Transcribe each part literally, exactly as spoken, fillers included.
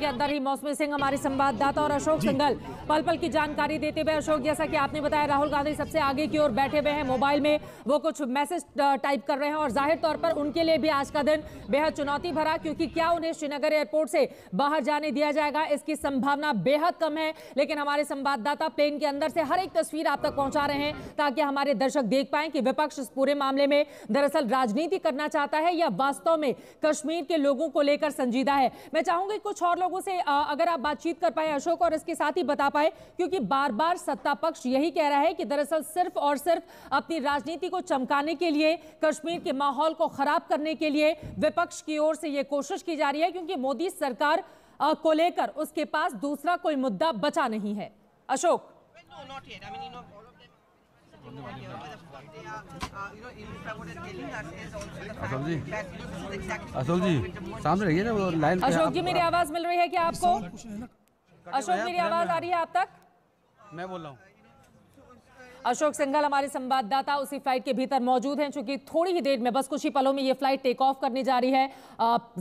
के अंदर ही मौसमी सिंह हमारे संवाददाता और अशोक सिंघल पल पल की जानकारी देते हुए। अशोक, जैसा कि आपने बताया, राहुल गांधी सबसे आगे की ओर बैठे हुए हैं, मोबाइल में वो कुछ मैसेज टाइप कर रहे हैं और जाहिर तौर पर उनके लिए भी आज का दिन बेहद चुनौती भरा, क्योंकि क्या उन्हें श्रीनगर एयरपोर्ट से बाहर जाने दिया जाएगा, इसकी संभावना बेहद कम है। लेकिन हमारे संवाददाता प्लेन के अंदर से हर एक तस्वीर आप तक पहुंचा रहे हैं ताकि हमारे दर्शक देख पाए कि विपक्ष इस पूरे मामले में दरअसल राजनीति करना चाहता है या वास्तव में कश्मीर के लोगों को लेकर संजीदा है। मैं चाहूंगी कुछ और लोगों से अगर आप बातचीत कर पाए अशोक, और इसके साथ ही बता पाए, क्योंकि बार बार सत्ता पक्ष यही कह रहा है कि दरअसल सिर्फ और सिर्फ अपनी राजनीति को चमकाने के लिए, कश्मीर के माहौल को खराब करने के लिए विपक्ष की ओर से यह कोशिश की जा रही है, क्योंकि मोदी सरकार को लेकर उसके पास दूसरा कोई मुद्दा बचा नहीं है। अशोक, अशोक जी सामने रहिए ना, वो लाइन। अशोक जी, मेरी आवाज मिल रही है क्या आपको? अशोक, मेरी आवाज आ रही है आप तक? मैं बोल रहा हूँ। अशोक सिंघल हमारे संवाददाता उसी फ्लाइट के भीतर मौजूद हैं, चूंकि थोड़ी ही देर में, बस कुछ ही पलों में ये फ्लाइट टेक ऑफ करने जा रही है।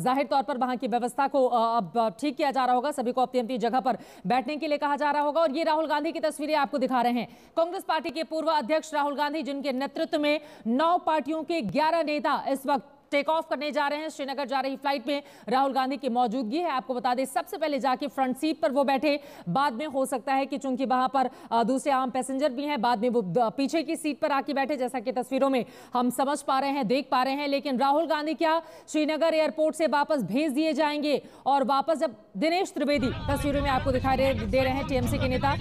जाहिर तौर पर वहां की व्यवस्था को अब ठीक किया जा रहा होगा, सभी को अपनी अपनी जगह पर बैठने के लिए कहा जा रहा होगा। और ये राहुल गांधी की तस्वीरें आपको दिखा रहे हैं, कांग्रेस पार्टी के पूर्व अध्यक्ष राहुल गांधी, जिनके नेतृत्व में नौ पार्टियों के ग्यारह नेता इस वक्त टेक ऑफ करने जा रहे हैं। श्रीनगर जा रही फ्लाइट में राहुल गांधी की मौजूदगी है। आपको बता दें, सबसे पहले जाके फ्रंट सीट पर वो बैठे, बाद में हो सकता है कि चूंकि वहां पर दूसरे आम पैसेंजर भी हैं, बाद में वो पीछे की सीट पर आके बैठे, जैसा कि तस्वीरों में हम समझ पा रहे हैं, देख पा रहे हैं। लेकिन राहुल गांधी क्या श्रीनगर एयरपोर्ट से वापस भेज दिए जाएंगे? और वापस जब दिनेश त्रिवेदी तस्वीरों में आपको दिखाई दे रहे हैं, टीएमसी के नेता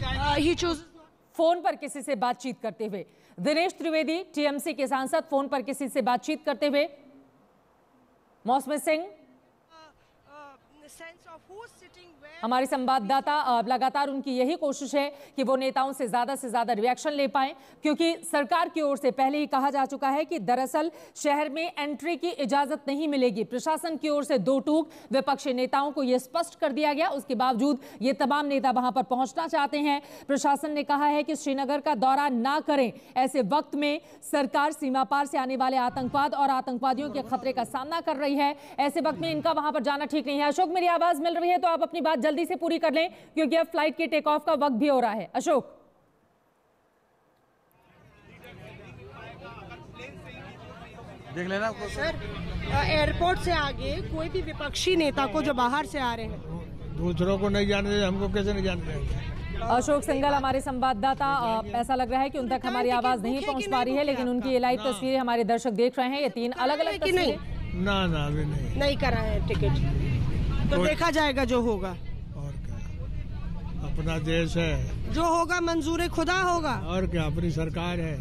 फोन पर किसी से बातचीत करते हुए, दिनेश त्रिवेदी टीएमसी के सांसद फोन पर किसी से बातचीत करते हुए। मौसमी सिंह हमारे संवाददाता, लगातार उनकी यही कोशिश है कि वो नेताओं से ज़्यादा से ज़्यादा रिएक्शन ले पाएं, क्योंकि सरकार की ओर से पहले ही कहा जा चुका है कि दरअसल शहर में एंट्री की इजाज़त नहीं मिलेगी। प्रशासन की ओर से दो टूक विपक्षी नेताओं को ये स्पष्ट कर दिया गया, उसके बावजूद ये तमाम नेता वहाँ पर पहुँचना चाहते हैं। प्रशासन ने कहा है कि श्रीनगर का दौरा ना करें, ऐसे वक्त में सरकार सीमा पार से आने वाले आतंकवाद और आतंकवादियों के खतरे का सामना कर रही है, ऐसे वक्त में इनका वहाँ पर जाना ठीक नहीं है। अशोक, मेरी आवाज़ मिल रही है तो आप अपनी बात जल्दी से पूरी कर लें, क्योंकि अब फ्लाइट के टेक ऑफ का वक्त भी हो रहा है। अशोक, देख लेना सर, एयरपोर्ट से आगे कोई भी विपक्षी नेता को जो बाहर से आ रहे हैं, दूसरों को नहीं जानते, हमको कैसे नहीं जानते? अशोक सिंघल हमारे संवाददाता, ऐसा लग रहा है कि उन तक हमारी आवाज़ नहीं पहुँच पा रही है, लेकिन उनकी ये लाइव तस्वीरें हमारे दर्शक देख रहे हैं। ये तीन अलग अलग तस्वीरें ना ना नहीं करा है टिकट, तो देखा जाएगा जो होगा। और क्या, अपना देश है, जो होगा मंजूर खुदा होगा। और क्या, अपनी सरकार है,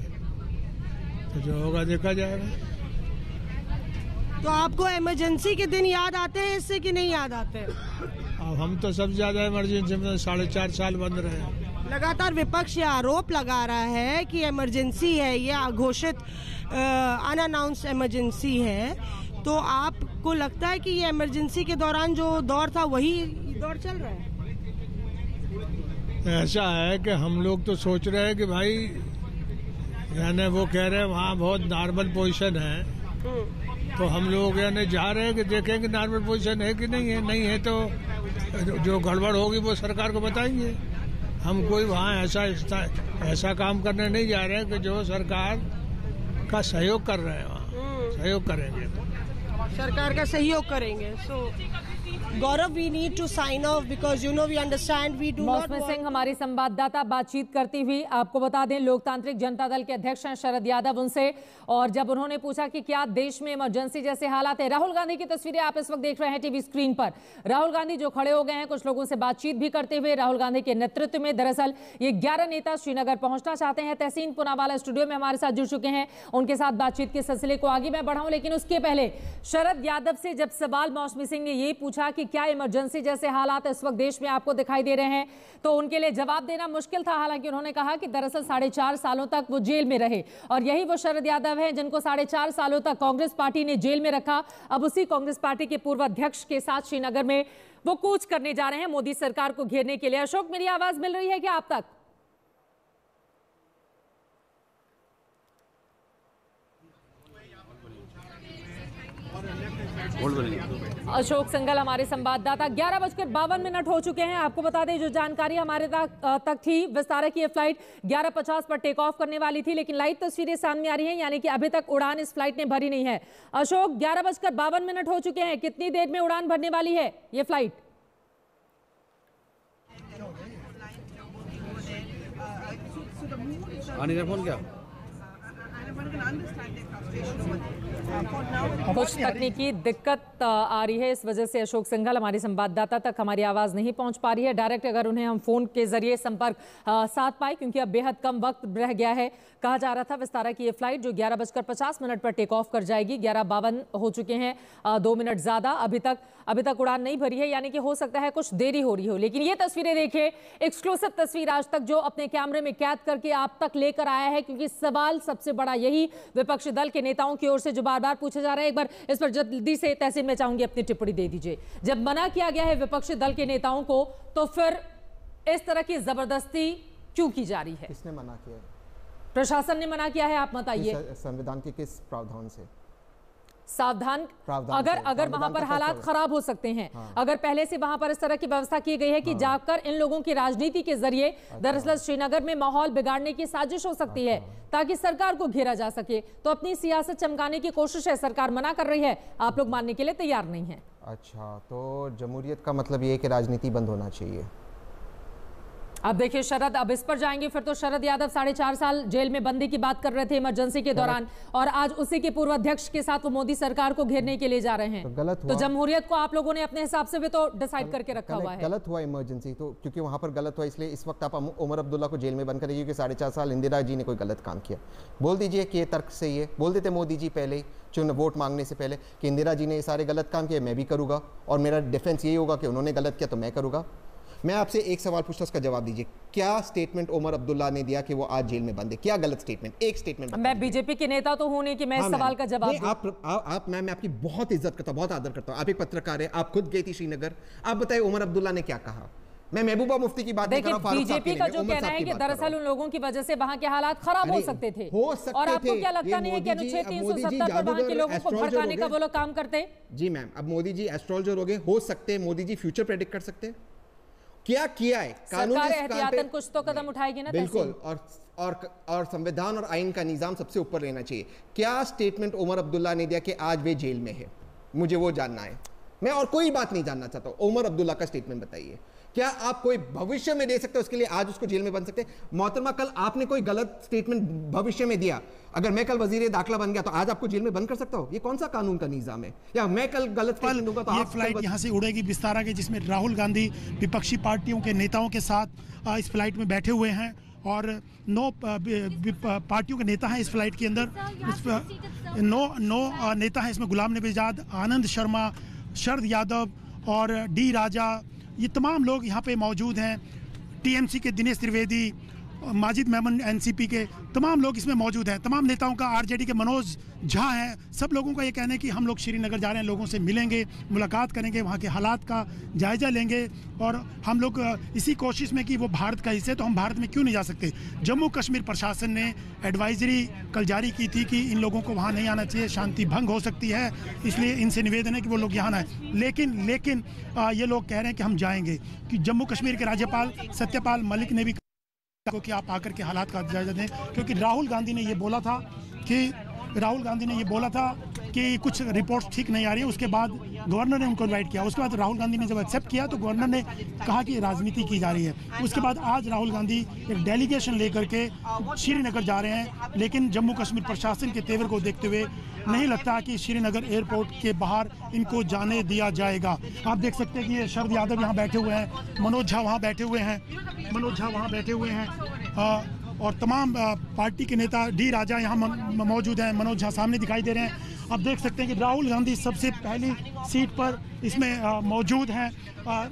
तो जो होगा देखा जाएगा। तो आपको इमरजेंसी के दिन याद आते हैं इससे कि नहीं याद आते? अब हम तो सबसे ज्यादा इमरजेंसी में साढ़े चार साल बंद रहे। लगातार विपक्ष ये आरोप लगा रहा है कि इमरजेंसी है, ये अघोषित अनअनाउंस इमरजेंसी है, तो आपको लगता है कि ये इमरजेंसी के दौरान जो दौर था वही दौर चल रहा है? ऐसा है कि हम लोग तो सोच रहे हैं कि भाई, यानी वो कह रहे हैं वहाँ बहुत नॉर्मल पोजीशन है, तो हम लोग यानी जा रहे हैं कि देखेंगे नॉर्मल पोजीशन है कि नहीं है, नहीं है तो जो गड़बड़ होगी वो सरकार को बताएंगे। हम कोई वहाँ ऐसा ऐसा काम करने नहीं जा रहे हैं कि जो सरकार का सहयोग कर रहे हैं, वहाँ सहयोग करेंगे, सरकार का सहयोग करेंगे। So Gaurav, we need to sign off because you know we understand we do not. Mausami Singh हमारी संवाददाता बातचीत करती हुई। आपको बता दें, लोकतांत्रिक जनता दल के अध्यक्ष हैं शरद यादव उनसे, और जब उन्होंने पूछा कि क्या देश में इमरजेंसी जैसे हालात है, राहुल गांधी की तस्वीरें आप इस वक्त देख रहे हैं टीवी स्क्रीन पर, राहुल गांधी जो खड़े हो गए हैं, कुछ लोगों से बातचीत भी करते हुए। राहुल गांधी के नेतृत्व में दरअसल ये ग्यारह नेता श्रीनगर पहुंचना चाहते हैं। तहसीन पुनावाला स्टूडियो में हमारे साथ जुड़ चुके हैं, उनके साथ बातचीत के सिलसिले को आगे मैं बढ़ाऊं, लेकिन उसके पहले शरद यादव से जब सवाल मौसमी सिंह ने ये पूछा कि क्या इमरजेंसी जैसे हालात इस वक्त देश में आपको दिखाई दे रहे हैं, तो उनके लिए जवाब देना मुश्किल था। हालांकि उन्होंने कहा कि दरअसल साढ़े चार सालों तक वो जेल में रहे, और यही वो शरद यादव हैं जिनको साढ़े चार सालों तक कांग्रेस पार्टी ने जेल में रखा। अब उसी कांग्रेस पार्टी के पूर्व अध्यक्ष के साथ श्रीनगर में वो कूच करने जा रहे हैं मोदी सरकार को घेरने के लिए। अशोक, मेरी आवाज मिल रही है क्या आप तक? अशोक सिंघल हमारे संवाददाता। ग्यारह बजकर बावन मिनट हो चुके हैं। आपको बता दें जो जानकारी हमारे तक थी, विस्तारा की ये फ्लाइट ग्यारह पचास पर टेक ऑफ करने वाली थी, लेकिन लाइव तस्वीरें सामने आ रही हैं, यानी कि अभी तक उड़ान इस फ्लाइट ने भरी नहीं है। अशोक, ग्यारह बजकर बावन मिनट हो चुके हैं, कितनी देर में उड़ान भरने वाली है ये फ्लाइट? कुछ तकनीकी दिक्कत आ रही है, इस वजह से अशोक सिंघल हमारे संवाददाता तक हमारी आवाज़ नहीं पहुंच पा रही है। डायरेक्ट अगर उन्हें हम फ़ोन के जरिए संपर्क साध पाए, क्योंकि अब बेहद कम वक्त रह गया है। कहा जा रहा था विस्तारा की ये फ्लाइट जो ग्यारह बजकर पचास मिनट पर टेक ऑफ कर जाएगी, ग्यारह बावन हो चुके हैं, दो मिनट ज़्यादा, अभी तक अभी तक उड़ान नहीं भरी है, यानी कि हो सकता है कुछ देरी हो रही हो। लेकिन ये तस्वीरें देखिए, एक्सक्लूसिव तस्वीर आज तक जो अपने कैमरे में कैद करके आप तक लेकर आया है, क्योंकि सवाल सबसे बड़ा यही विपक्षी दल के नेताओं की ओर से जो बार बार पूछे जा रहे हैं। एक बार इस पर जल्दी से तहसीन में चाहूंगी अपनी टिप्पणी दे दीजिए। जब मना किया गया है विपक्षी दल के नेताओं को, तो फिर इस तरह की जबरदस्ती क्यों की जा रही है? किसने मना किया? प्रशासन ने मना किया है, आप बताइए संविधान के किस प्रावधान से? सावधान, अगर अगर वहां पर हालात खराब हो सकते हैं, हाँ। अगर पहले से वहां पर इस तरह की व्यवस्था की गई है कि हाँ। जाकर इन लोगों की राजनीति के जरिए अच्छा। दरअसल श्रीनगर में माहौल बिगाड़ने की साजिश हो सकती अच्छा। है, ताकि सरकार को घेरा जा सके, तो अपनी सियासत चमकाने की कोशिश है। सरकार मना कर रही है, आप लोग मानने के लिए तैयार नहीं है। अच्छा, तो जमहूरियत का मतलब ये कि राजनीति बंद होना चाहिए। अब देखिए शरद, अब इस पर जाएंगे फिर तो शरद यादव साढ़े चार साल जेल में बंदी की बात कर रहे थे इमरजेंसी के दौरान, और आज उसी के पूर्व अध्यक्ष के साथ वो मोदी सरकार को घेरने के लिए जा रहे हैं। तो गलत हुआ, तो जमहूरियत को आप लोगों ने अपने हिसाब से भी तो डिसाइड करके रखा हुआ है। गलत हुआ इमरजेंसी, तो क्योंकि वहाँ पर गलत हुआ, इसलिए इस वक्त आप उमर अब्दुल्ला को जेल में बंद करेंगे क्योंकि साढ़े चार साल इंदिरा जी ने कोई गलत काम किया। बोल दीजिए कि ये तर्क से ये बोल देते मोदी जी पहले चुन वोट मांगने से पहले कि इंदिरा जी ने ये सारे गलत काम किए, मैं भी करूँगा, और मेरा डिफेंस यही होगा कि उन्होंने गलत किया तो मैं करूँगा। मैं आपसे एक सवाल पूछता हूं, उसका जवाब दीजिए। क्या स्टेटमेंट उमर अब्दुल्ला ने दिया कि वो आज जेल में बंद है? क्या गलत स्टेटमेंट? एक स्टेटमेंट। मैं बीजेपी के नेता तो हूं नहीं कि मैं हाँ, सवाल का जवाब दूं। आप आप मैम, मैं आपकी बहुत इज्जत करता हूं, बहुत आदर करता हूं, आप एक पत्रकार हैं, आप खुद गई थी श्रीनगर, आप बताइए उमर अब्दुल्ला ने क्या कहा? मैं महबूबा मुफ्ती की बात नहीं कर रहा हूं। बीजेपी का जो कहना है कि दरअसल उन लोगों की वजह से वहां के हालात खराब हो सकते थे, और आपको क्या लगता नहीं है कि अनुच्छेद तीन सौ सत्तर पर वहां के लोगों को भड़काने का वो लोग काम करते? जी मैम, अब मोदी जी एस्ट्रोलॉजर हो गए, हो सकते हैं मोदी जी फ्यूचर प्रेडिक्ट कर सकते हैं। क्या किया है सरकार, एहतियातन कुछ तो कदम उठाएगी ना। बिल्कुल, और और और संविधान और आइन का निजाम सबसे ऊपर रहना चाहिए। क्या स्टेटमेंट उमर अब्दुल्ला ने दिया कि आज वे जेल में है, मुझे वो जानना है। मैं और कोई बात नहीं जानना चाहता हूँ, उमर अब्दुल्ला का स्टेटमेंट बताइए। क्या आप कोई भविष्य में दे सकते हो उसके लिए आज उसको जेल में बंद सकते हैं? मोहतरमा, कल आपने कोई गलत स्टेटमेंट भविष्य में दिया, अगर मैं कल वजीर दाखिला बन गया तो आज आपको जेल में बंद कर सकता हूँ? ये कौन सा कानून का निजाम है? या मैं कल गलत स्टेटमेंट दूंगा तो ये फ्लाइट यहाँ से उड़ेगी विस्तारा के, जिसमें राहुल गांधी विपक्षी पार्टियों के नेताओं के साथ इस फ्लाइट में बैठे हुए हैं, और नौ पार्टियों के नेता हैं इस फ्लाइट के अंदर। नौ नौ नेता हैं इसमें, गुलाम नबी आजाद, आनंद शर्मा, शरद यादव और डी राजा, ये तमाम लोग यहाँ पे मौजूद हैं। टीएमसी के दिनेश त्रिवेदी, माजिद मेमन एनसीपी के, तमाम लोग इसमें मौजूद हैं। तमाम नेताओं का, आरजेडी के मनोज झा हैं, सब लोगों का ये कहना है कि हम लोग श्रीनगर जा रहे हैं, लोगों से मिलेंगे, मुलाकात करेंगे, वहाँ के हालात का जायज़ा लेंगे, और हम लोग इसी कोशिश में कि वो भारत का हिस्सा है तो हम भारत में क्यों नहीं जा सकते। जम्मू कश्मीर प्रशासन ने एडवाइजरी कल जारी की थी कि इन लोगों को वहाँ नहीं आना चाहिए, शांति भंग हो सकती है, इसलिए इनसे निवेदन है कि वो लोग यहाँ ना आए। लेकिन लेकिन ये लोग कह रहे हैं कि हम जाएँगे। कि जम्मू कश्मीर के राज्यपाल सत्यपाल मलिक ने भी कि आप आकर के हालात का जायजा दें, क्योंकि राहुल गांधी ने ये बोला था कि राहुल गांधी ने ये बोला था कि कुछ रिपोर्ट्स ठीक नहीं आ रही है। उसके बाद गवर्नर ने उनको इन्वाइट किया, उसके बाद राहुल गांधी ने जब एक्सेप्ट किया तो गवर्नर ने कहा कि राजनीति की जा रही है। उसके बाद आज राहुल गांधी एक डेलीगेशन लेकर के श्रीनगर जा रहे हैं, लेकिन जम्मू कश्मीर प्रशासन के तेवर को देखते हुए नहीं लगता कि श्रीनगर एयरपोर्ट के बाहर इनको जाने दिया जाएगा। आप देख सकते हैं कि ये शरद यादव यहाँ बैठे हुए हैं, मनोज झा वहाँ बैठे हुए हैं, मनोज झा वहाँ बैठे हुए हैं, और तमाम पार्टी के नेता, डी राजा यहाँ मौजूद हैं, मनोज झा सामने दिखाई दे रहे हैं। आप देख सकते हैं कि राहुल गांधी सबसे पहली सीट पर इसमें मौजूद हैं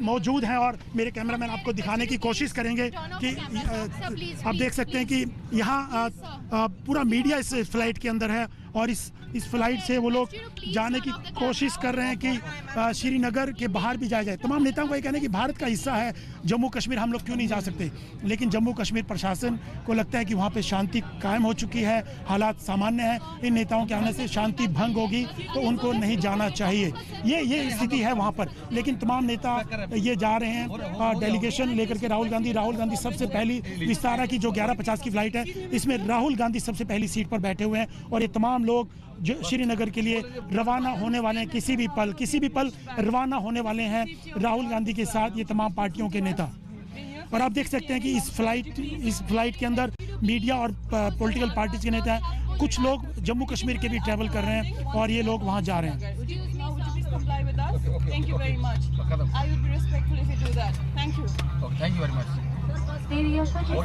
मौजूद हैं और मेरे कैमरामैन आपको दिखाने की कोशिश करेंगे कि आप देख सकते हैं कि यहाँ पूरा मीडिया इस फ्लाइट के अंदर है, और इस इस फ्लाइट से वो लोग जाने की कोशिश कर रहे हैं कि श्रीनगर के बाहर भी जाया जाए। तमाम नेताओं का ये कहना है कि भारत का हिस्सा है जम्मू कश्मीर, हम लोग क्यों नहीं जा सकते। लेकिन जम्मू कश्मीर प्रशासन को लगता है कि वहाँ पर शांति कायम हो चुकी है, हालात सामान्य है, इन नेताओं के आने से शांति भंग होगी तो उनको नहीं जाना चाहिए। ये ये स्थिति है वहाँ पर। लेकिन तमाम नेता ये जा रहे हैं डेलीगेशन लेकर के। राहुल गांधी राहुल गांधी सबसे पहली विस्तारा की जो ग्यारह पचास की फ्लाइट है इसमें राहुल गांधी सबसे पहली सीट पर बैठे हुए हैं और ये तमाम लोग जो श्रीनगर के लिए रवाना होने वाले हैं, किसी भी पल किसी भी पल रवाना होने वाले हैं राहुल गांधी के साथ ये तमाम पार्टियों के नेता। और आप देख सकते हैं कि इस फ्लाइट इस फ्लाइट के अंदर मीडिया और पॉलिटिकल पार्टीज के नेता हैं, कुछ लोग जम्मू कश्मीर के भी ट्रैवल कर रहे हैं और ये लोग वहाँ जा रहे हैं।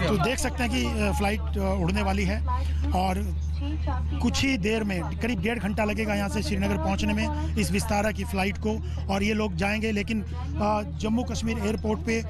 तो देख सकते हैं कि फ्लाइट उड़ने वाली है और कुछ ही देर में करीब डेढ़ घंटा लगेगा यहाँ से श्रीनगर पहुँचने में इस विस्तारा की फ़्लाइट को, और ये लोग जाएंगे। लेकिन जम्मू कश्मीर एयरपोर्ट पे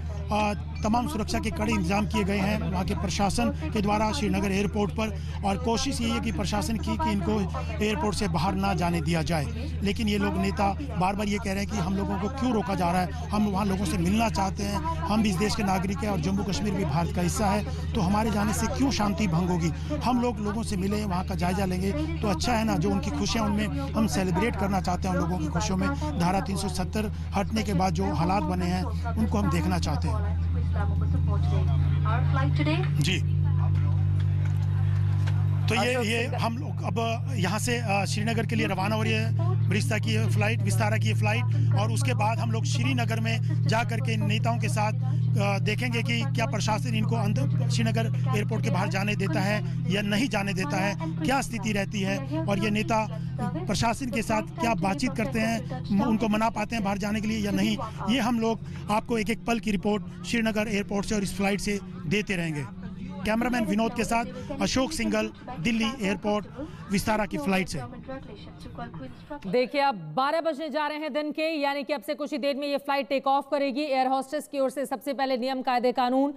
तमाम सुरक्षा के कड़े इंतजाम किए गए हैं वहाँ के प्रशासन के द्वारा श्रीनगर एयरपोर्ट पर, और कोशिश यही है कि प्रशासन की कि इनको एयरपोर्ट से बाहर ना जाने दिया जाए। लेकिन ये लोग नेता बार बार ये कह रहे हैं कि हम लोगों को क्यों रोका जा रहा है, हम वहाँ लोगों से मिलना चाहते हैं, हम भी इस देश के नागरिक हैं और जम्मू कश्मीर भी भारत का हिस्सा है, तो हमारे जाने से क्यों शांति भंग होगी। हम लोग लोगों से मिले, वहाँ का जायजा लेंगे तो अच्छा है ना। जो उनकी खुशियाँ उनमें हम सेलिब्रेट करना चाहते हैं, उन लोगों की खुशियों में धारा तीन सौ सत्तर हटने के बाद जो हालात बने हैं उनको हम देखना चाहते हैं। जी तो ये ये हम लोग अब यहाँ से श्रीनगर के लिए रवाना हो रही है विस्तारा की फ्लाइट विस्तारा की फ्लाइट और उसके बाद हम लोग श्रीनगर में जा कर के नेताओं के साथ देखेंगे कि क्या प्रशासन इनको अंदर श्रीनगर एयरपोर्ट के बाहर जाने देता है या नहीं जाने देता है, क्या स्थिति रहती है और ये नेता प्रशासन के साथ क्या बातचीत करते हैं, उनको मना पाते हैं बाहर जाने के लिए या नहीं। ये हम लोग आपको एक एक पल की रिपोर्ट श्रीनगर एयरपोर्ट से और इस फ्लाइट से देते रहेंगे। कैमरामैन विनोद के साथ अशोक सिंघल, दिल्ली एयरपोर्ट विस्तारा की फ्लाइट से। देखिए अब बारह बजने जा रहे हैं दिन के, यानी कि अब से कुछ ही देर में ये फ्लाइट टेक ऑफ करेगी। एयर होस्टेस की ओर से सबसे पहले नियम कायदे कानून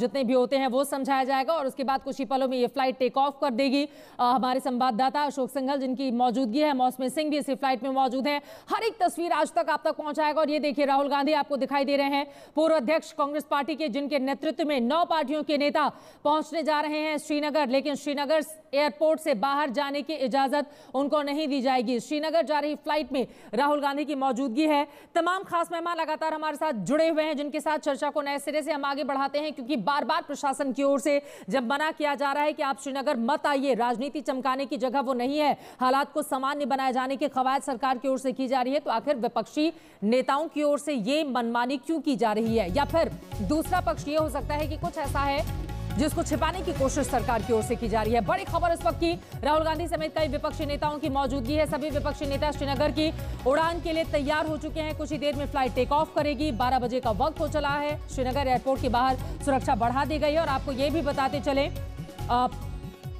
जितने भी होते हैं वो समझाया जाएगा और उसके बाद कुछ ही पलों में ये फ्लाइट टेक ऑफ कर देगी। हमारे संवाददाता अशोक सिंघल जिनकी मौजूदगी है, मौसमी सिंह भी इसी फ्लाइट में मौजूद है, हर एक तस्वीर आज तक आप तक पहुंचाएगा। और ये देखिए राहुल गांधी आपको दिखाई दे रहे हैं, पूर्व अध्यक्ष कांग्रेस पार्टी के, जिनके नेतृत्व में नौ पार्टियों के नेता पहुंचने जा रहे हैं श्रीनगर। लेकिन श्रीनगर एयरपोर्ट से बाहर जाने की इजाजत उनको नहीं दी जाएगी। श्रीनगर जा रही फ्लाइट में राहुल गांधी की मौजूदगी है। तमाम खास मेहमान लगातार हमारे साथ जुड़े हुए हैं जिनके साथ चर्चा को नए सिरे से हम आगे बढ़ाते हैं, क्योंकि बार बार प्रशासन की ओर से जब मना किया जा रहा है कि आप श्रीनगर मत आइए, राजनीति चमकाने की जगह वो नहीं है, हालात को सामान्य बनाए जाने की कवायद सरकार की ओर से की जा रही है, तो आखिर विपक्षी नेताओं की ओर से ये मनमानी क्यों की जा रही है, या फिर दूसरा पक्ष ये हो सकता है कि कुछ ऐसा है जिसको छिपाने की कोशिश सरकार की ओर से की जा रही है। बड़ी खबर इस वक्त की, राहुल गांधी समेत कई विपक्षी नेताओं की मौजूदगी है। सभी विपक्षी नेता श्रीनगर की उड़ान के लिए तैयार हो चुके हैं। कुछ ही देर में फ्लाइट टेक ऑफ करेगी। बारह बजे का वक्त हो चला है। श्रीनगर एयरपोर्ट के बाहर सुरक्षा बढ़ा दी गई है। और आपको ये भी बताते चले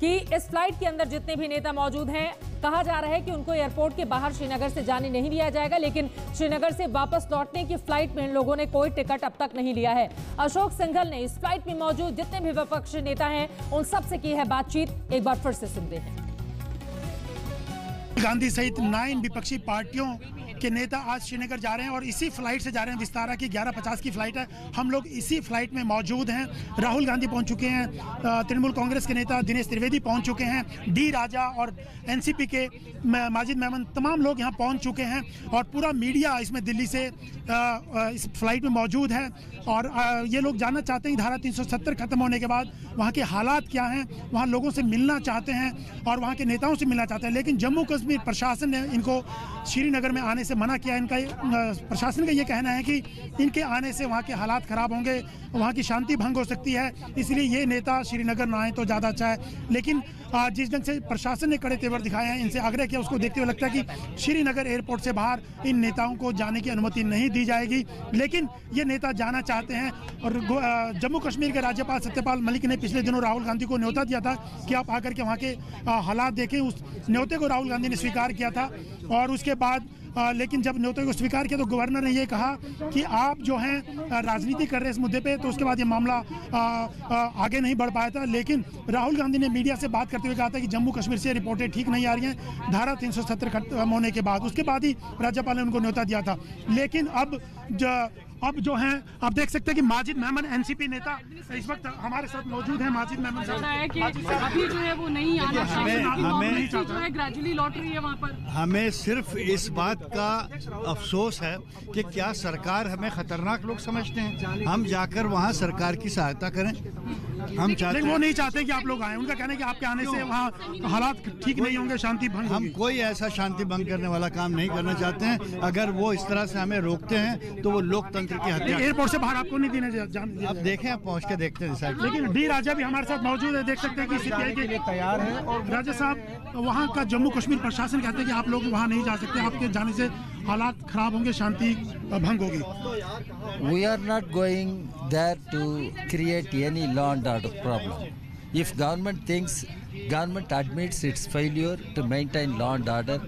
कि इस फ्लाइट के अंदर जितने भी नेता मौजूद हैं, कहा जा रहा है कि उनको एयरपोर्ट के बाहर श्रीनगर से जाने नहीं दिया जाएगा, लेकिन श्रीनगर से वापस लौटने की फ्लाइट में इन लोगों ने कोई टिकट अब तक नहीं लिया है। अशोक सिंघल ने इस फ्लाइट में मौजूद जितने भी विपक्षी नेता हैं उन सब से की है बातचीत, एक बार फिर से सुनते हैं। गांधी सहित नाइन विपक्षी पार्टियों के नेता आज श्रीनगर जा रहे हैं और इसी फ्लाइट से जा रहे हैं। विस्तारा की ग्यारह पचास की फ्लाइट है, हम लोग इसी फ्लाइट में मौजूद हैं। राहुल गांधी पहुंच चुके हैं, तृणमूल कांग्रेस के नेता दिनेश त्रिवेदी पहुंच चुके हैं, डी राजा और एनसीपी के माजिद मेमन, तमाम लोग यहां पहुंच चुके हैं और पूरा मीडिया इसमें दिल्ली से इस फ्लाइट में मौजूद है। और ये लोग जानना चाहते हैं धारा तीन सौ सत्तर खत्म होने के बाद वहाँ के हालात क्या हैं, वहाँ लोगों से मिलना चाहते हैं और वहाँ के नेताओं से मिलना चाहते हैं। लेकिन जम्मू कश्मीर प्रशासन ने इनको श्रीनगर में आने से मना किया। इनका प्रशासन का ये कहना है कि इनके आने से वहाँ के हालात ख़राब होंगे, वहाँ की शांति भंग हो सकती है, इसलिए ये नेता श्रीनगर ना आए तो ज़्यादा अच्छा है। लेकिन जिस ढंग से प्रशासन ने कड़े तेवर दिखाए हैं, इनसे आग्रह किया, उसको देखते हुए लगता है कि श्रीनगर एयरपोर्ट से बाहर इन नेताओं को जाने की अनुमति नहीं दी जाएगी। लेकिन ये नेता जाना चाहते हैं। और जम्मू कश्मीर के राज्यपाल सत्यपाल मलिक ने पिछले दिनों राहुल गांधी को न्योता दिया था कि आप आकर के वहाँ के हालात देखें। उस न्योते को राहुल गांधी ने स्वीकार किया था और उसके बाद आ, लेकिन जब न्योते को स्वीकार किया तो गवर्नर ने ये कहा कि आप जो हैं राजनीति कर रहे हैं इस मुद्दे पे, तो उसके बाद ये मामला आ, आ, आगे नहीं बढ़ पाया था। लेकिन राहुल गांधी ने मीडिया से बात करते हुए कहा था कि जम्मू कश्मीर से रिपोर्टें ठीक नहीं आ रही हैं धारा तीन सौ सत्तर खत्म होने के बाद, उसके बाद ही राज्यपाल ने उनको न्योता दिया था। लेकिन अब अब जो हैं आप देख सकते हैं कि माजिद मेमन एनसीपी नेता इस वक्त हमारे साथ मौजूद हैं। माजिद मेमन साहब, हमें सिर्फ इस बात का अफसोस है कि क्या सरकार हमें खतरनाक लोग समझते हैं। हम जाकर वहाँ सरकार की सहायता करें, हम चाहते वो नहीं चाहते कि आप लोग आए। उनका कहना है कि आपके आने से वहाँ हालात ठीक नहीं होंगे, शांति भंग। हम कोई ऐसा शांति भंग करने वाला काम नहीं करना चाहते हैं। अगर वो इस तरह से हमें रोकते हैं तो वो लोकतंत्र एयरपोर्ट से बाहर आपको नहीं देने जाने। आप देखें, आप पहुंच के देखते हैं साहब। लेकिन डी राजा भी हमारे साथ मौजूद है, देख सकते हैं कि सीपीआई के लिए तैयार है। और राजा साहब, वहाँ का जम्मू कश्मीर प्रशासन कहते हैं कि आप लोग वहाँ नहीं जा सकते, आपके जाने से हालात खराब होंगे, शांति भंग होगी। We are not going there to create any law and order problem. If government thinks government admits its failure to maintain law and order,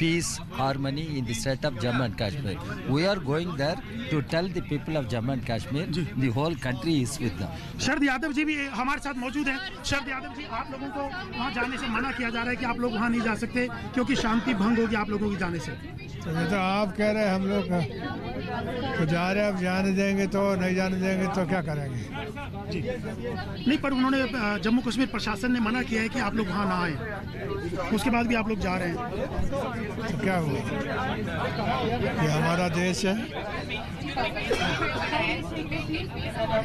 peace, harmony in the state of Jammu and Kashmir, we are going there to tell the people of Jammu and Kashmir the whole country is with them. Sharad Yadav ji भी हमारे साथ मौजूद हैं। शरद यादव जी, आप लोगों को वहां जाने से मना किया जा रहा है कि आप लोग वहां नहीं जा सकते क्योंकि शांति भंग होगी आप लोगों के जाने से। तो आप कह रहे हैं हम लोग जा रहे हैं, अब जाने देंगे तो नहीं जाने देंगे तो क्या करेंगे जी। नहीं, पर उन्होंने जम्मू कश्मीर प्रशासन ने मना किया है कि आप लोग वहाँ ना आए, उसके बाद भी आप लोग जा रहे हैं तो क्या हुआ? ये हमारा देश है,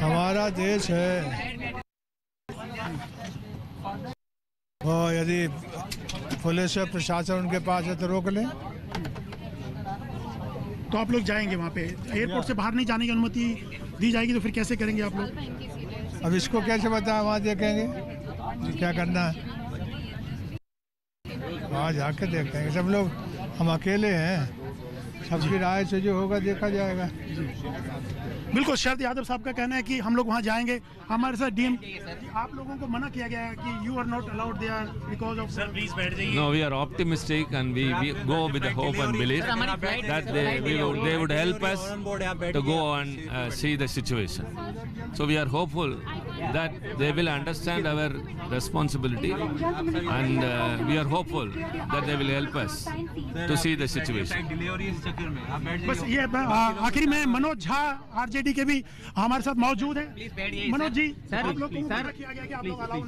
हमारा देश है। और यदि पुलिस या प्रशासन उनके पास है तो रोक लें, तो आप लोग जाएंगे वहाँ पे? एयरपोर्ट से बाहर नहीं जाने की अनुमति दी जाएगी तो फिर कैसे करेंगे आप लोग? अब इसको कैसे बताएं, वहाँ देखेंगे क्या करना है, वहाँ जाके देखते हैं। सब लोग हम अकेले हैं, सबकी राय से जो होगा देखा जाएगा। बिल्कुल, शरद यादव साहब का कहना है कि हम लोग वहाँ जाएंगे। हमारे साथ डीएम, आप लोगों को मना किया गया है कि you are not allowed there because of. Sir please बैठ जाइए। No, we are optimistic and we we go with hope and believe that they they would help us to go and see the situation. So we are hopeful that they will understand our responsibility and uh, we are hopeful that they will help us to see the situation. बस ये आखिरी में Manoj Jha RJD के भी हमारे साथ मौजूद हैं। मनोज जी, आप लोग सर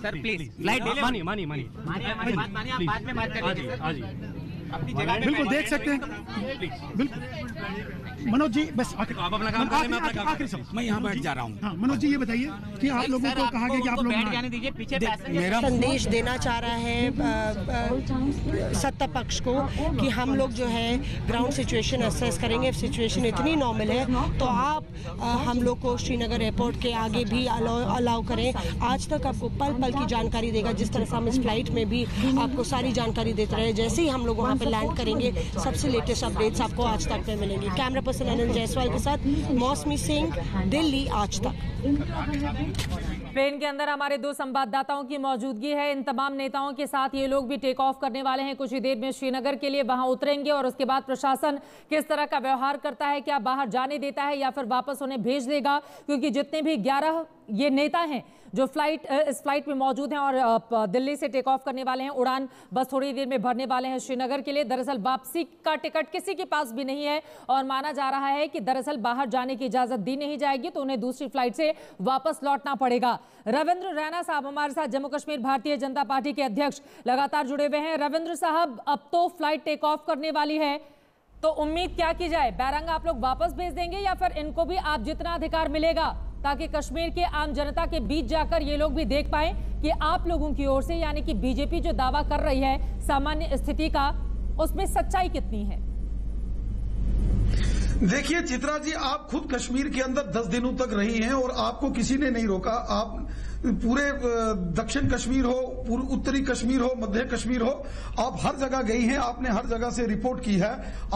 सर प्लीज लाइट मानिए मानिए मानिए मानिए आप बाद में बात करेंगे। बिल्कुल देख सकते हैं। बिल्कुल मनोज जी, बस आप अपना काम करें, मैं अपना काम आखिरी समय मैं यहाँ बैठ जा रहा हूँ। हाँ, मनोज जी ये बताइए कि आप लोगों को कहा गया कि आप लोग बैठ जाने दीजिए, पीछे मेरा संदेश देना चाह रहा है सत्ता पक्ष को कि हम लोग जो है ग्राउंड सिचुएशन असेस करेंगे। सिचुएशन इतनी नॉर्मल है तो आप हम लोग को श्रीनगर एयरपोर्ट के आगे भी अलाउ करें। आज तक आपको पल पल की जानकारी देगा, जिस तरह से हम इस फ्लाइट में भी आपको सारी जानकारी देते रहे। जैसे ही हम लोग वहाँ पे लैंड करेंगे सबसे लेटेस्ट अपडेट्स आपको आज तक में मिलेंगी। कैमरा पर्सन आनंद जायसवाल के साथ मौसमी सिंह, दिल्ली आज तक। ट्रेन के अंदर हमारे दो संवाददाताओं की मौजूदगी है। इन तमाम नेताओं के साथ ये लोग भी टेक ऑफ करने वाले हैं कुछ ही देर में श्रीनगर के लिए। वहां उतरेंगे और उसके बाद प्रशासन किस तरह का व्यवहार करता है, क्या बाहर जाने देता है या फिर वापस उन्हें भेज देगा, क्योंकि जितने भी ग्यारह ये नेता हैं जो फ्लाइट इस फ्लाइट में मौजूद हैं और दिल्ली से टेक ऑफ करने वाले हैं, उड़ान बस थोड़ी देर में भरने वाले हैं श्रीनगर के लिए। दरअसल वापसी का टिकट किसी के पास भी नहीं है और माना जा रहा है कि दरअसल बाहर जाने की इजाजत दी नहीं जाएगी तो उन्हें दूसरी फ्लाइट से वापस लौटना पड़ेगा। रविंद्र रैना साहब हमारे साथ जम्मू कश्मीर भारतीय जनता पार्टी के अध्यक्ष लगातार जुड़े हुए हैं। रविंद्र साहब, अब तो फ्लाइट टेक ऑफ करने वाली है तो उम्मीद क्या की जाए, बैरंग आप लोग वापस भेज देंगे या फिर इनको भी आप जितना अधिकार मिलेगा ताकि कश्मीर के आम जनता के बीच जाकर ये लोग भी देख पाए कि आप लोगों की ओर से, यानी कि बीजेपी जो दावा कर रही है सामान्य स्थिति का, उसमें सच्चाई कितनी है? देखिए चित्रा जी, आप खुद कश्मीर के अंदर दस दिनों तक रही हैं और आपको किसी ने नहीं रोका। आप पूरे दक्षिण कश्मीर हो, पूर्व उत्तरी कश्मीर हो, मध्य कश्मीर हो, आप हर जगह गई हैं, आपने हर जगह से रिपोर्ट की है,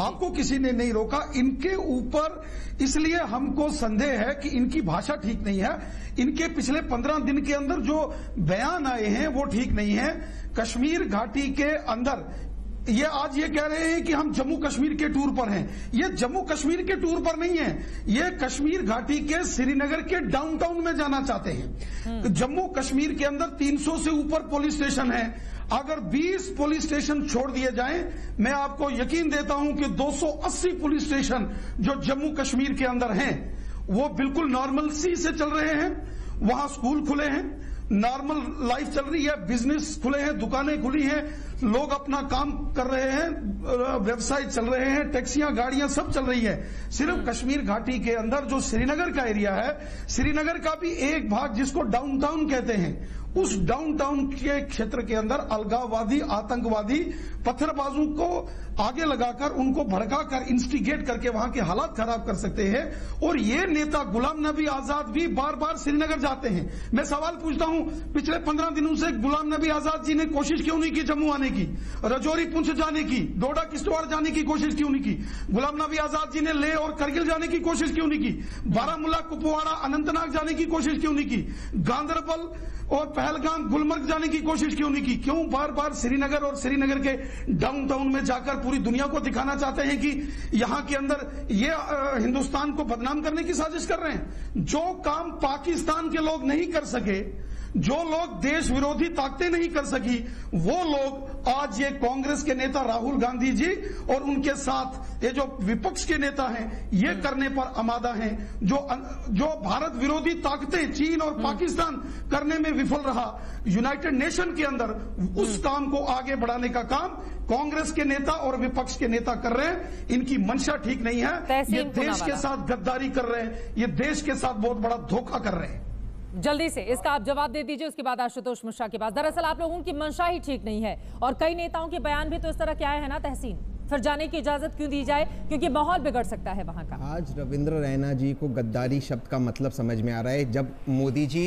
आपको किसी ने नहीं रोका। इनके ऊपर इसलिए हमको संदेह है कि इनकी भाषा ठीक नहीं है, इनके पिछले पंद्रह दिन के अंदर जो बयान आए हैं वो ठीक नहीं है। कश्मीर घाटी के अंदर ये आज ये कह रहे हैं कि हम जम्मू कश्मीर के टूर पर हैं, ये जम्मू कश्मीर के टूर पर नहीं है, ये कश्मीर घाटी के श्रीनगर के डाउनटाउन में जाना चाहते हैं। जम्मू कश्मीर के अंदर तीन सौ से ऊपर पुलिस स्टेशन है, अगर बीस पुलिस स्टेशन छोड़ दिए जाएं, मैं आपको यकीन देता हूं कि दो सौ अस्सी पुलिस स्टेशन जो जम्मू कश्मीर के अंदर हैं वो बिल्कुल नॉर्मल सी से चल रहे हैं। वहां स्कूल खुले हैं, नॉर्मल लाइफ चल रही है, बिजनेस खुले हैं, दुकानें खुली हैं, लोग अपना काम कर रहे हैं, व्यवसाय चल रहे हैं, टैक्सियां गाड़ियां सब चल रही है। सिर्फ कश्मीर घाटी के अंदर जो श्रीनगर का एरिया है, श्रीनगर का भी एक भाग जिसको डाउनटाउन कहते हैं, उस डाउनटाउन के क्षेत्र के अंदर अलगाववादी आतंकवादी पत्थरबाजों को आगे लगाकर उनको भड़काकर इंस्टिगेट करके वहां के हालात खराब कर सकते हैं। और ये नेता गुलाम नबी आजाद भी बार बार श्रीनगर जाते हैं। मैं सवाल पूछता हूं, पिछले पंद्रह दिनों से गुलाम नबी आजाद जी ने कोशिश क्यों नहीं की जम्मू आने की, रजौरी पुंछ जाने की, डोडा किश्तवाड़ जाने की कोशिश क्यों नहीं की? गुलाम नबी आजाद जी ने लेह और करगिल जाने की कोशिश क्यों नहीं की? बारामूला कुपवाड़ा अनंतनाग जाने की कोशिश क्यों नहीं की? गांधरबल और पहलगाम गुलमर्ग जाने की कोशिश क्यों नहीं की? क्यों बार बार श्रीनगर और श्रीनगर के डाउनटाउन में जाकर पूरी दुनिया को दिखाना चाहते हैं कि यहां के अंदर ये हिंदुस्तान को बदनाम करने की साजिश कर रहे हैं? जो काम पाकिस्तान के लोग नहीं कर सके, जो लोग देश विरोधी ताकतें नहीं कर सकी, वो लोग आज ये कांग्रेस के नेता राहुल गांधी जी और उनके साथ ये जो विपक्ष के नेता हैं ये करने पर आमादा हैं। जो जो भारत विरोधी ताकतें चीन और पाकिस्तान करने में विफल रहा, यूनाइटेड नेशन के अंदर उस काम को आगे बढ़ाने का काम कांग्रेस के नेता और विपक्ष के नेता कर रहे हैं। इनकी मंशा ठीक नहीं है, ये देश के साथ गद्दारी कर रहे हैं, ये देश के साथ बहुत बड़ा धोखा कर रहे हैं। जल्दी से इसका आप जवाब दे दीजिए, उसके बाद आशुतोष मिश्रा के पास। दरअसल आप लोगों की मंशा ही ठीक नहीं है और कई नेताओं के बयान भी तो इस तरह के आए हैं ना तहसीन, फिर जाने की इजाजत क्यों दी जाए, क्योंकि माहौल बिगड़ सकता है वहां का। आज रविंद्र रैना जी को गद्दारी शब्द का मतलब समझ में आ रहा है। जब मोदी जी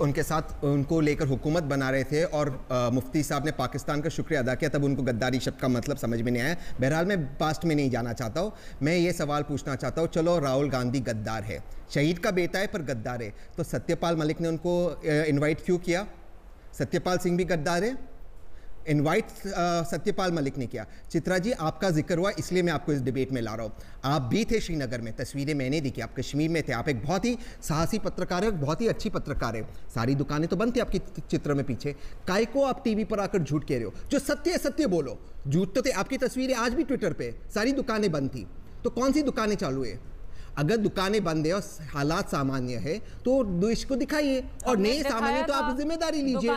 उनके साथ उनको लेकर हुकूमत बना रहे थे और आ, मुफ्ती साहब ने पाकिस्तान का शुक्रिया अदा किया, तब उनको गद्दारी शब्द का मतलब समझ में नहीं आया। बहरहाल मैं पास्ट में नहीं जाना चाहता हूँ, मैं ये सवाल पूछना चाहता हूँ, चलो राहुल गांधी गद्दार है, शहीद का बेटा है पर गद्दार है, तो सत्यपाल मलिक ने उनको इन्वाइट क्यों किया? सत्यपाल सिंह भी गद्दार है, इनवाइट सत्यपाल मलिक ने किया। चित्रा जी आपका जिक्र हुआ इसलिए मैं आपको इस डिबेट में ला रहा हूँ, आप भी थे श्रीनगर में, तस्वीरें मैंने देखी, आप कश्मीर में थे, आप एक बहुत ही साहसी पत्रकार है, बहुत ही अच्छी पत्रकार है, सारी दुकानें तो बंद थी आपकी चित्र में पीछे, काय को आप टीवी पर आकर झूठ कह रहे हो? जो सत्य है सत्य बोलो, झूठ तो थे। आपकी तस्वीरें आज भी ट्विटर पर, सारी दुकानें बंद थी, तो कौन सी दुकानें चालू है? अगर दुकानें बंद है और हालात सामान्य है तो देश को दिखाइए, और नहीं सामान्य तो आप जिम्मेदारी लीजिए।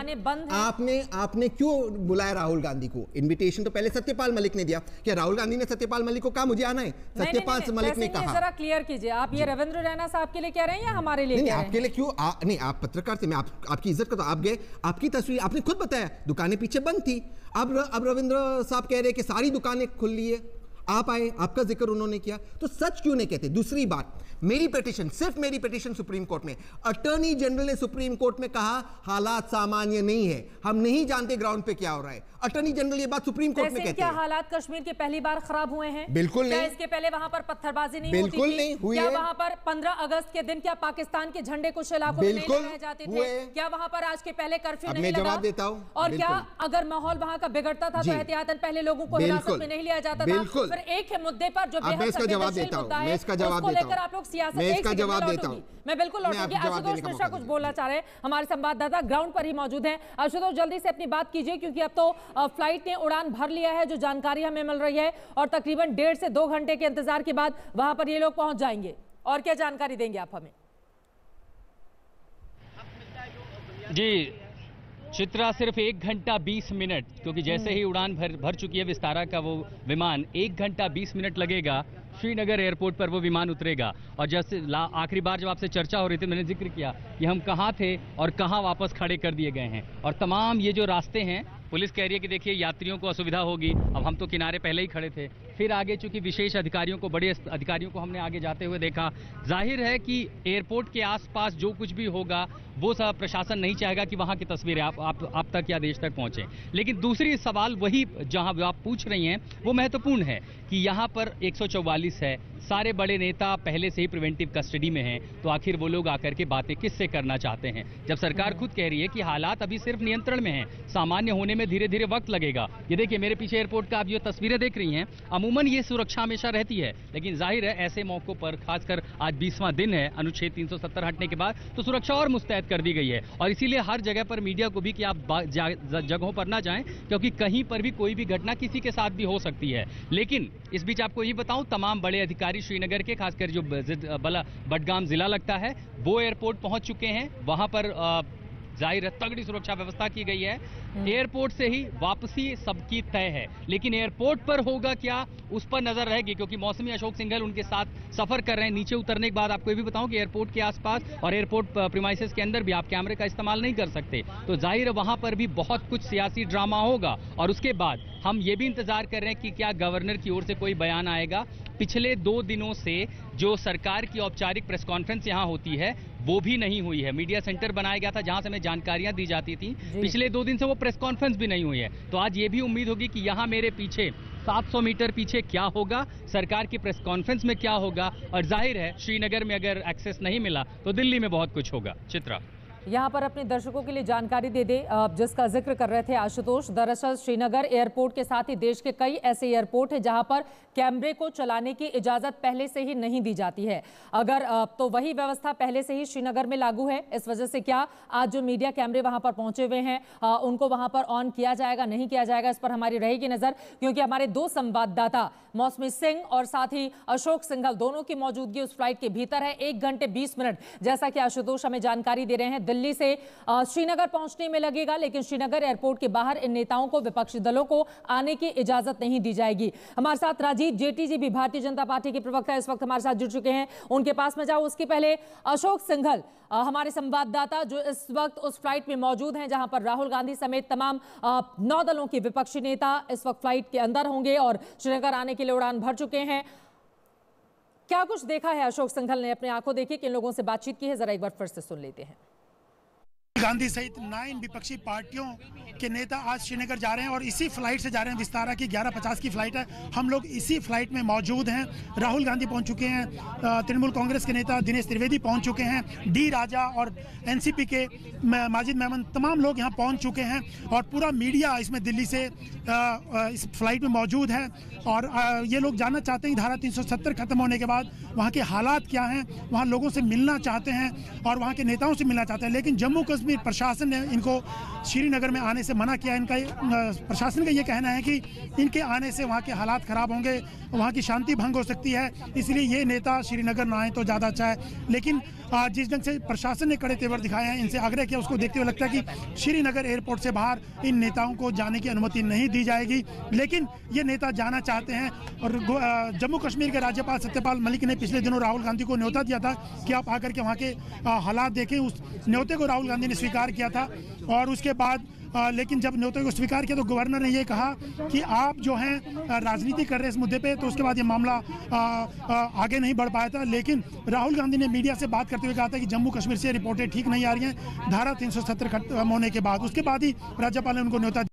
आपने आपने क्यों बुलाया राहुल गांधी को? इनविटेशन तो पहले सत्यपाल मलिक ने दिया। क्या राहुल गांधी ने सत्यपाल मलिक को कहा मुझे आना है? सत्यपाल मलिक ने कहा। जरा क्लियर कीजिए आप, ये रविंद्र रैना साहब के लिए कह रहे हैं या हमारे लिए? आपके लिए क्यों नहीं, आप पत्रकार थे, मैं आपकी इज्जत करता हूं। आप गए, आपकी तस्वीर, आपने खुद बताया दुकानें पीछे बंद थी। अब अब रविंद्र साहब कह रहे हैं कि सारी दुकानें खुली है, आप आए, आपका जिक्र उन्होंने किया, तो सच क्यों नहीं कहते? दूसरी बात, मेरी पिटीशन, सिर्फ मेरी पिटीशन सुप्रीम कोर्ट में, अटॉर्नी जनरल ने सुप्रीम कोर्ट में कहा हालात सामान्य नहीं है, हम नहीं जानते ग्राउंड पे क्या हो रहा है। अटॉर्नी जनरल ये बात सुप्रीम कोर्ट में कहते हैं। हालात कश्मीर के पहली बार खराब हुए हैं? बिल्कुल नहीं। इसके पहले वहां पर पत्थरबाजी नहीं होती थी? बिल्कुल नहीं हुई। क्या वहां पर पंद्रह अगस्त के दिन क्या पाकिस्तान के झंडे कुछ इलाकों में नहीं लगाए जाते थे? क्या वहां पर आज के पहले कर्फ्यू नहीं लगा? जवाब देता हूं। और क्या अगर माहौल वहां का बिगड़ता था तो एहतियातन पहले लोगों को हिरासत में नहीं लिया जाता था? बिल्कुल। एक है मुद्दे पर जो बेहद संवेदनशील मुद्दा है, उसको लेकर आप लोग सियासत में लौटूंगी मैं, बिल्कुल लौटूंगी। आशुतोष मिश्रा कुछ बोलना चाह रहे हैं, हमारे संवाददाता ग्राउंड पर ही मौजूद हैं। आशुतोष जल्दी से अपनी बात कीजिए, क्योंकि अब तो फ्लाइट ने उड़ान भर लिया है जो जानकारी हमें मिल रही है, और तकरीबन डेढ़ से दो घंटे के इंतजार के बाद वहां पर ये लोग पहुंच जाएंगे। और क्या जानकारी देंगे आप हमें? जी चित्रा, सिर्फ एक घंटा बीस मिनट, क्योंकि जैसे ही उड़ान भर भर चुकी है विस्तारा का वो विमान, एक घंटा बीस मिनट लगेगा श्रीनगर एयरपोर्ट पर वो विमान उतरेगा। और जैसे आखिरी बार जब आपसे चर्चा हो रही थी मैंने जिक्र किया कि हम कहाँ थे और कहाँ वापस खड़े कर दिए गए हैं, और तमाम ये जो रास्ते हैं, पुलिस कह रही है कि देखिए यात्रियों को असुविधा होगी, अब हम तो किनारे पहले ही खड़े थे, फिर आगे चूंकि विशेष अधिकारियों को, बड़े अधिकारियों को हमने आगे जाते हुए देखा। जाहिर है कि एयरपोर्ट के आसपास जो कुछ भी होगा वो सब प्रशासन नहीं चाहेगा कि वहाँ की तस्वीरें आप, आप, आप तक या देश तक पहुँचें। लेकिन दूसरी सवाल वही जहाँ आप पूछ रही हैं वो महत्वपूर्ण है कि यहाँ पर एक सौ चौवालीस है, सारे बड़े नेता पहले से ही प्रिवेंटिव कस्टडी में हैं, तो आखिर वो लोग आकर के बातें किससे करना चाहते हैं, जब सरकार खुद कह रही है कि हालात अभी सिर्फ नियंत्रण में हैं, सामान्य होने में धीरे धीरे वक्त लगेगा। ये देखिए मेरे पीछे एयरपोर्ट का आप जो तस्वीरें देख रही हैं, अमूमन ये सुरक्षा हमेशा रहती है, लेकिन जाहिर है ऐसे मौकों पर खासकर आज बीसवां दिन है अनुच्छेद तीन सौ सत्तर हटने के बाद, तो सुरक्षा और मुस्तैद कर दी गई है। और इसीलिए हर जगह पर मीडिया को भी कि आप जगहों पर ना जाएं, क्योंकि कहीं पर भी कोई भी घटना किसी के साथ भी हो सकती है। लेकिन इस बीच आपको ये बताऊं, तमाम बड़े अधिकारी श्रीनगर के, खासकर जो बला बडगाम जिला लगता है, वो एयरपोर्ट पहुंच चुके हैं। वहां पर आ, जाहिर है तगड़ी सुरक्षा व्यवस्था की गई है। एयरपोर्ट से ही वापसी सबकी तय है, लेकिन एयरपोर्ट पर होगा क्या उस पर नजर रहेगी, क्योंकि मौसमी अशोक सिंघल उनके साथ सफर कर रहे हैं। नीचे उतरने के बाद आपको ये भी बताऊं कि एयरपोर्ट के आसपास और एयरपोर्ट प्रीमाइसेस के अंदर भी आप कैमरे का इस्तेमाल नहीं कर सकते, तो जाहिर है वहां पर भी बहुत कुछ सियासी ड्रामा होगा। और उसके बाद हम ये भी इंतजार कर रहे हैं कि क्या गवर्नर की ओर से कोई बयान आएगा। पिछले दो दिनों से जो सरकार की औपचारिक प्रेस कॉन्फ्रेंस यहाँ होती है वो भी नहीं हुई है। मीडिया सेंटर बनाया गया था जहां से हमें जानकारियां दी जाती थी, पिछले दो दिन से वो प्रेस कॉन्फ्रेंस भी नहीं हुई है। तो आज ये भी उम्मीद होगी कि यहाँ मेरे पीछे सात सौ मीटर पीछे क्या होगा, सरकार की प्रेस कॉन्फ्रेंस में क्या होगा। और जाहिर है श्रीनगर में अगर एक्सेस नहीं मिला तो दिल्ली में बहुत कुछ होगा। चित्रा, यहाँ पर अपने दर्शकों के लिए जानकारी दे दे जिसका जिक्र कर रहे थे आशुतोष। दरअसल श्रीनगर एयरपोर्ट के साथ ही देश के कई ऐसे एयरपोर्ट हैं जहाँ पर कैमरे को चलाने की इजाजत पहले से ही नहीं दी जाती है। अगर तो वही व्यवस्था पहले से ही श्रीनगर में लागू है। इस वजह से क्या आज जो मीडिया कैमरे वहाँ पर पहुंचे हुए हैं उनको वहाँ पर ऑन किया जाएगा नहीं किया जाएगा, इस पर हमारी रहेगी नजर, क्योंकि हमारे दो संवाददाता मौसमी सिंह और साथ ही अशोक सिंघल दोनों की मौजूदगी उस फ्लाइट के भीतर है। एक घंटे बीस मिनट जैसा कि आशुतोष हमें जानकारी दे रहे हैं दिल्ली से श्रीनगर पहुंचने में लगेगा, लेकिन श्रीनगर एयरपोर्ट के बाहर इन नेताओं को, विपक्षी दलों को आने की इजाजत नहीं दी जाएगी। हमारे साथ राजीव जेटी जी भी, भारतीय जनता पार्टी के प्रवक्ता, इस वक्त हमारे साथ जुड़ चुके हैं। उनके पास में जाऊं उसके पहले अशोक सिंघल, हमारे संवाददाता जो इस वक्त उस फ्लाइट में मौजूद हैं जहां पर राहुल गांधी समेत तमाम नौ दलों के विपक्षी नेता इस वक्त फ्लाइट के अंदर होंगे और श्रीनगर आने के लिए उड़ान भर चुके हैं। क्या कुछ देखा है अशोक सिंघल ने अपनी आंखों, देखी किन लोगों से बातचीत की है, जरा एक बार फिर से सुन लेते हैं। गांधी सहित नाइन विपक्षी पार्टियों के नेता आज श्रीनगर जा रहे हैं और इसी फ्लाइट से जा रहे हैं। विस्तारा की ग्यारह पचास की फ्लाइट है, हम लोग इसी फ्लाइट में मौजूद हैं। राहुल गांधी पहुंच चुके हैं, तृणमूल कांग्रेस के नेता दिनेश त्रिवेदी पहुंच चुके हैं, डी राजा और एनसीपी के माजिद मेमन, तमाम लोग यहाँ पहुँच चुके हैं और पूरा मीडिया इसमें दिल्ली से इस फ्लाइट में मौजूद है। और ये लोग जानना चाहते हैं धारा तीन सौ सत्तर खत्म होने के बाद वहाँ के हालात क्या हैं, वहाँ लोगों से मिलना चाहते हैं और वहाँ के नेताओं से मिलना चाहते हैं। लेकिन जम्मू कश्मीर प्रशासन ने इनको श्रीनगर में आने से मना किया। इनका प्रशासन का ये कहना है कि इनके आने से वहाँ के हालात खराब होंगे, वहाँ की शांति भंग हो सकती है, इसलिए ये नेता श्रीनगर ना आए तो ज़्यादा अच्छा है। लेकिन जिस ढंग से प्रशासन ने कड़े तेवर दिखाए हैं, इनसे आग्रह किया, उसको देखते हुए लगता है कि श्रीनगर एयरपोर्ट से बाहर इन नेताओं को जाने की अनुमति नहीं दी जाएगी। लेकिन ये नेता जाना चाहते हैं और जम्मू कश्मीर के राज्यपाल सत्यपाल मलिक ने पिछले दिनों राहुल गांधी को न्योता दिया था कि आप आकर के वहाँ के हालात देखें। उस न्योते को राहुल गांधी ने स्वीकार किया था और उसके बाद आ, लेकिन जब न्योते को स्वीकार किया तो गवर्नर ने ये कहा कि आप जो हैं राजनीति कर रहे हैं इस मुद्दे पे, तो उसके बाद ये मामला आ, आ, आगे नहीं बढ़ पाया था। लेकिन राहुल गांधी ने मीडिया से बात करते हुए कहा था कि जम्मू कश्मीर से रिपोर्टें ठीक नहीं आ रही हैं धारा तीन सौ सत्तर खत्म होने के बाद। उसके बाद ही राज्यपाल ने उनको न्योता